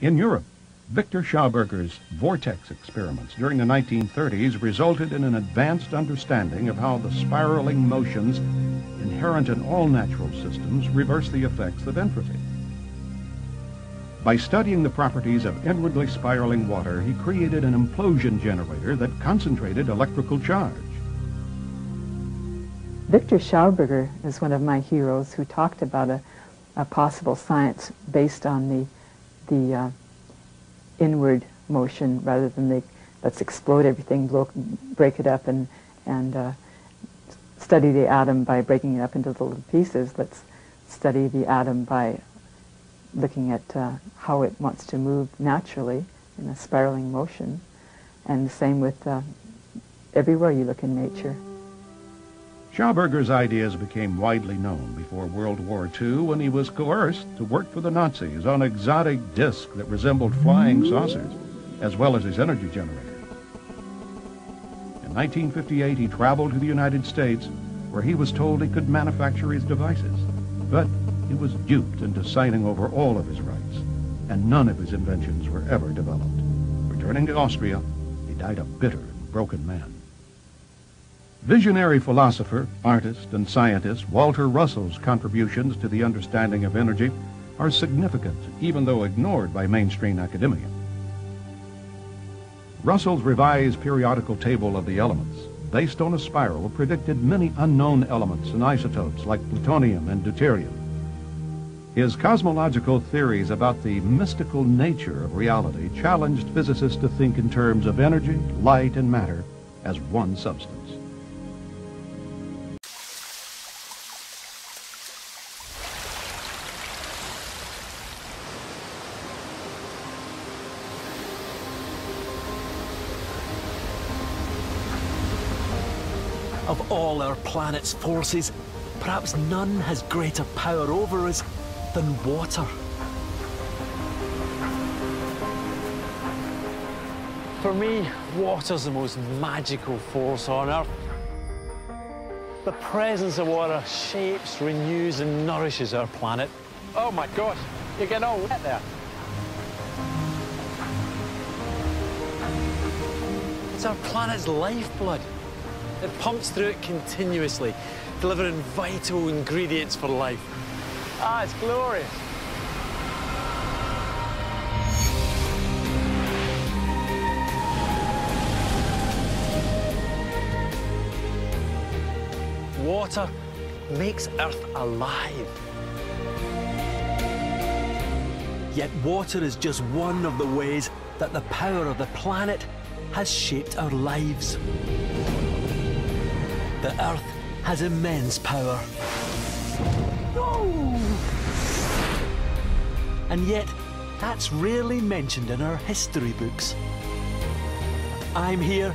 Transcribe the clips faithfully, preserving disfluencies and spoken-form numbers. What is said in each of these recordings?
In Europe, Viktor Schauberger's vortex experiments during the nineteen thirties resulted in an advanced understanding of how the spiraling motions inherent in all natural systems reverse the effects of entropy. By studying the properties of inwardly spiraling water, he created an implosion generator that concentrated electrical charge. Viktor Schauberger is one of my heroes who talked about a, a possible science based on the, the uh, inward motion rather than the let's explode everything, blow, break it up and, and uh, study the atom by breaking it up into little pieces. Let's study the atom by looking at uh, how it wants to move naturally in a spiraling motion, and the same with uh, everywhere you look in nature. Schauberger's ideas became widely known before World War Two when he was coerced to work for the Nazis on exotic discs that resembled flying saucers, as well as his energy generator. In nineteen fifty-eight, he traveled to the United States where he was told he could manufacture his devices, but he was duped into signing over all of his rights, and none of his inventions were ever developed. Returning to Austria, he died a bitter and broken man. Visionary philosopher, artist, and scientist Walter Russell's contributions to the understanding of energy are significant, even though ignored by mainstream academia. Russell's revised periodical table of the elements, based on a spiral, predicted many unknown elements and isotopes like plutonium and deuterium. His cosmological theories about the mystical nature of reality challenged physicists to think in terms of energy, light, and matter as one substance. Of all our planet's forces, perhaps none has greater power over us than water. For me, water's the most magical force on Earth. The presence of water shapes, renews, and nourishes our planet. Oh my gosh, you're getting all wet there. It's our planet's lifeblood. It pumps through it continuously, delivering vital ingredients for life. Ah, it's glorious. Water makes Earth alive. Yet water is just one of the ways that the power of the planet has shaped our lives. The Earth has immense power. No! And yet, that's rarely mentioned in our history books. I'm here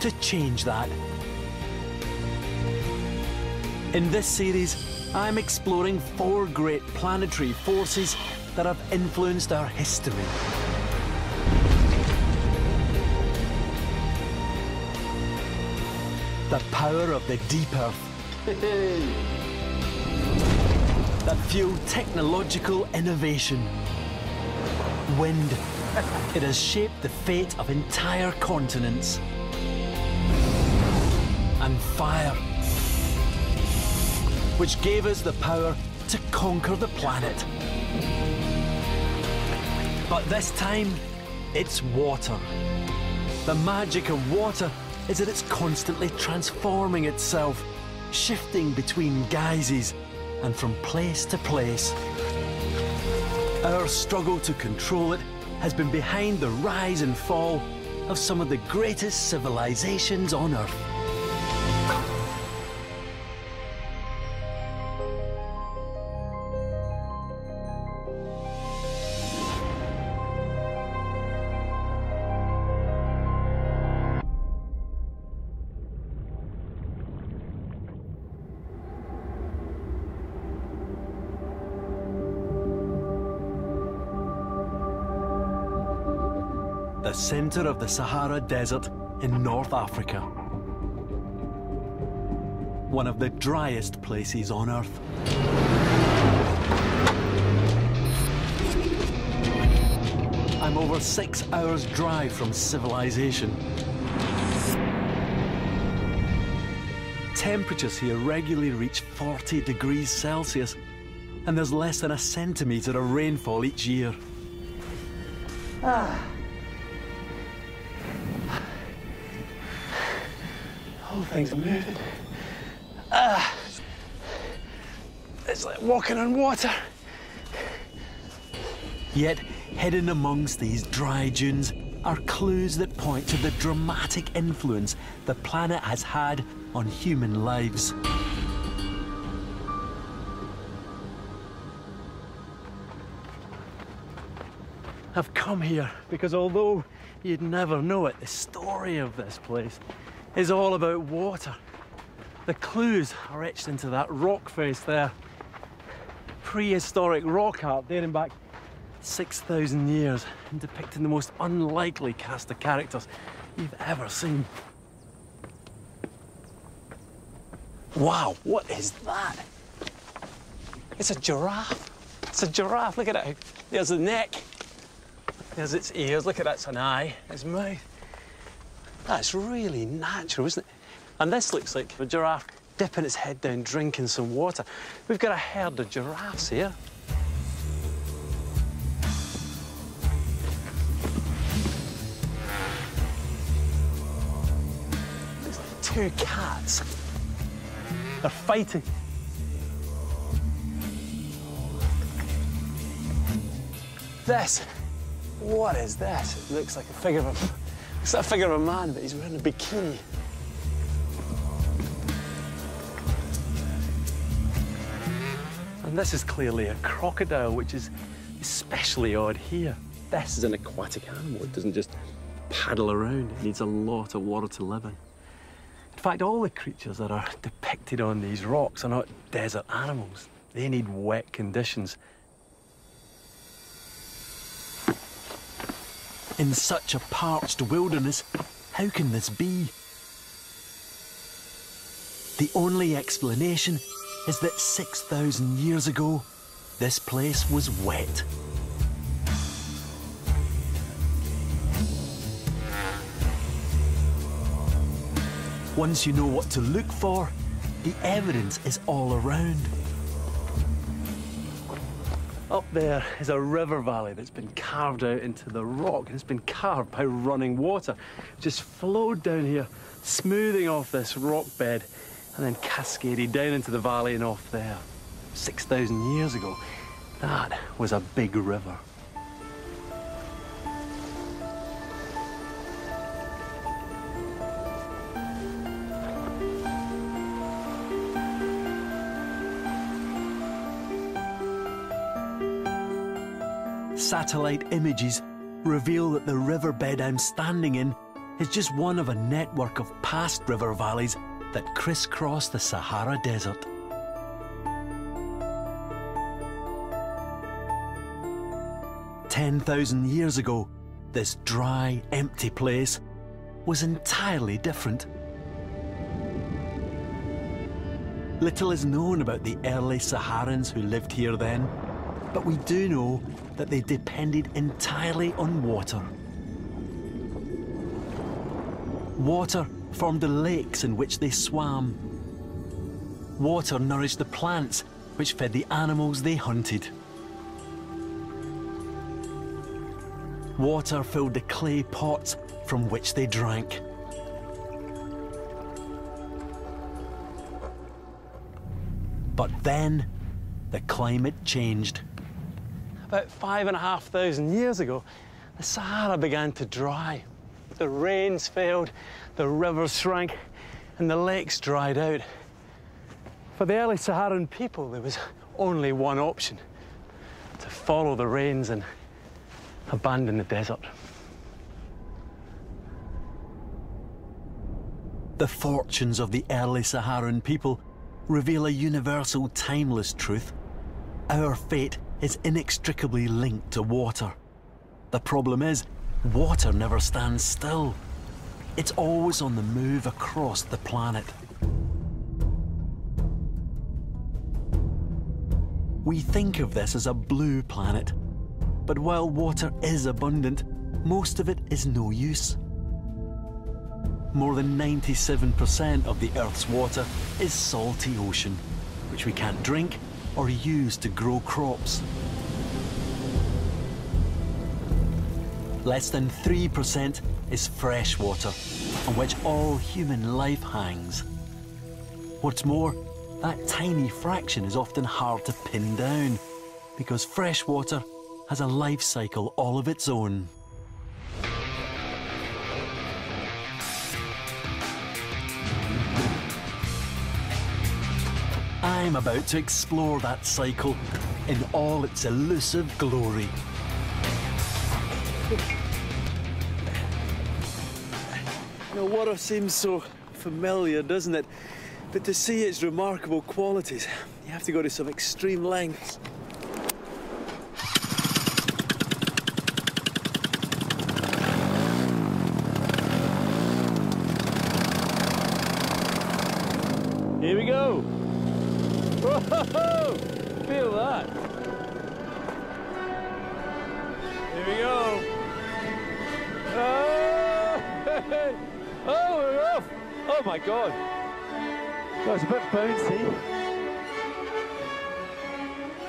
to change that. In this series, I'm exploring four great planetary forces that have influenced our history. The power of the deep Earth. That fuel technological innovation. Wind. It has shaped the fate of entire continents. And fire, which gave us the power to conquer the planet. But this time, it's water. The magic of water is that it's constantly transforming itself, shifting between guises, and from place to place. Our struggle to control it has been behind the rise and fall of some of the greatest civilizations on Earth. The center of the Sahara Desert in North Africa. One of the driest places on Earth. from over six hours' drive from civilization. Temperatures here regularly reach forty degrees Celsius, and there's less than a centimetre of rainfall each year. Ah. Whole things are moving. Ah. It's like walking on water. Yet, hidden amongst these dry dunes are clues that point to the dramatic influence the planet has had on human lives. I've come here because, although you'd never know it, the story of this place is all about water. The clues are etched into that rock face there. Prehistoric rock art dating back six thousand years and depicting the most unlikely cast of characters you've ever seen. Wow, what is that? It's a giraffe. It's a giraffe, look at it. There's the neck. There's its ears, look at that, it's an eye, its mouth. That's really natural, isn't it? And this looks like a giraffe dipping its head down, drinking some water. We've got a herd of giraffes here. There's two cats. They're fighting. This. What is this? It looks like a figure of a... It's that figure of a man, but he's wearing a bikini. And this is clearly a crocodile, which is especially odd here. This is an aquatic animal. It doesn't just paddle around. It needs a lot of water to live in. In fact, all the creatures that are depicted on these rocks are not desert animals. They need wet conditions. In such a parched wilderness, how can this be? The only explanation is that six thousand years ago, this place was wet. Once you know what to look for, the evidence is all around. Up there is a river valley that's been carved out into the rock, and it's been carved by running water. Just flowed down here, smoothing off this rock bed, and then cascaded down into the valley and off there. six thousand years ago, that was a big river. Satellite images reveal that the riverbed I'm standing in is just one of a network of past river valleys that crisscross the Sahara Desert. ten thousand years ago, this dry, empty place was entirely different. Little is known about the early Saharans who lived here then, but we do know that they depended entirely on water. Water formed the lakes in which they swam. Water nourished the plants, which fed the animals they hunted. Water filled the clay pots from which they drank. But then, the climate changed. About five and a half thousand years ago, the Sahara began to dry. The rains failed, the rivers shrank, and the lakes dried out. For the early Saharan people, there was only one option: to follow the rains and abandon the desert. The fortunes of the early Saharan people reveal a universal, timeless truth. Our fate is inextricably linked to water. The problem is, water never stands still. It's always on the move across the planet. We think of this as a blue planet, But while water is abundant, most of it is no use. More than ninety-seven percent of the Earth's water is salty ocean, which we can't drink or use to grow crops. Less than three percent is fresh water, on which all human life hangs. What's more, that tiny fraction is often hard to pin down, because fresh water has a life cycle all of its own. I'm about to explore that cycle in all its elusive glory. Now, water seems so familiar, doesn't it? But to see its remarkable qualities, you have to go to some extreme lengths. Here we go! Whoa-ho-ho! Feel that! Here we go! Oh, hey, hey. Oh, we're off! Oh my God! That was a bit bouncy.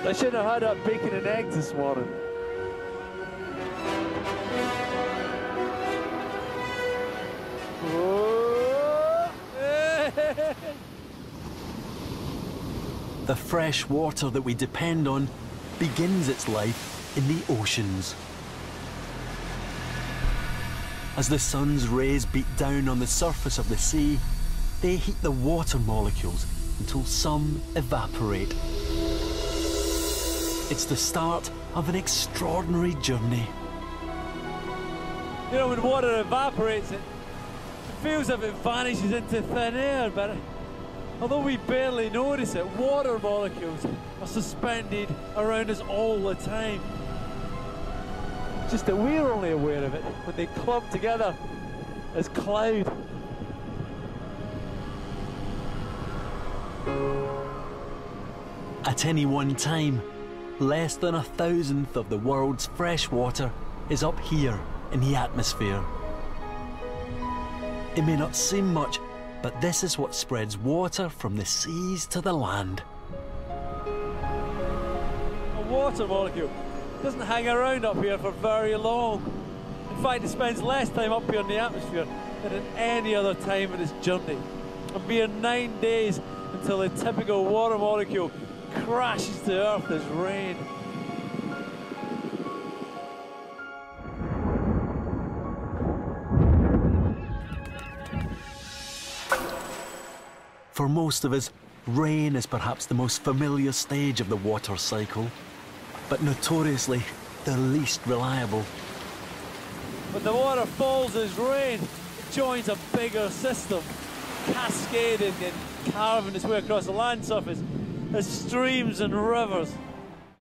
I should have had that bacon and eggs this morning. Oh, hey, hey, hey. The fresh water that we depend on begins its life in the oceans. As the sun's rays beat down on the surface of the sea, they heat the water molecules until some evaporate. It's the start of an extraordinary journey. You know, when water evaporates, it feels as if it vanishes into thin air, but although we barely notice it, water molecules are suspended around us all the time. Just that we're only aware of it when they clump together as cloud. At any one time, less than a thousandth of the world's fresh water is up here in the atmosphere. It may not seem much, but this is what spreads water from the seas to the land. A water molecule doesn't hang around up here for very long. In fact, it spends less time up here in the atmosphere than at any other time in its journey. A mere nine days until the typical water molecule crashes to Earth as rain. For most of us, rain is perhaps the most familiar stage of the water cycle, but notoriously the least reliable. When the water falls as rain, it joins a bigger system, cascading and carving its way across the land surface as streams and rivers.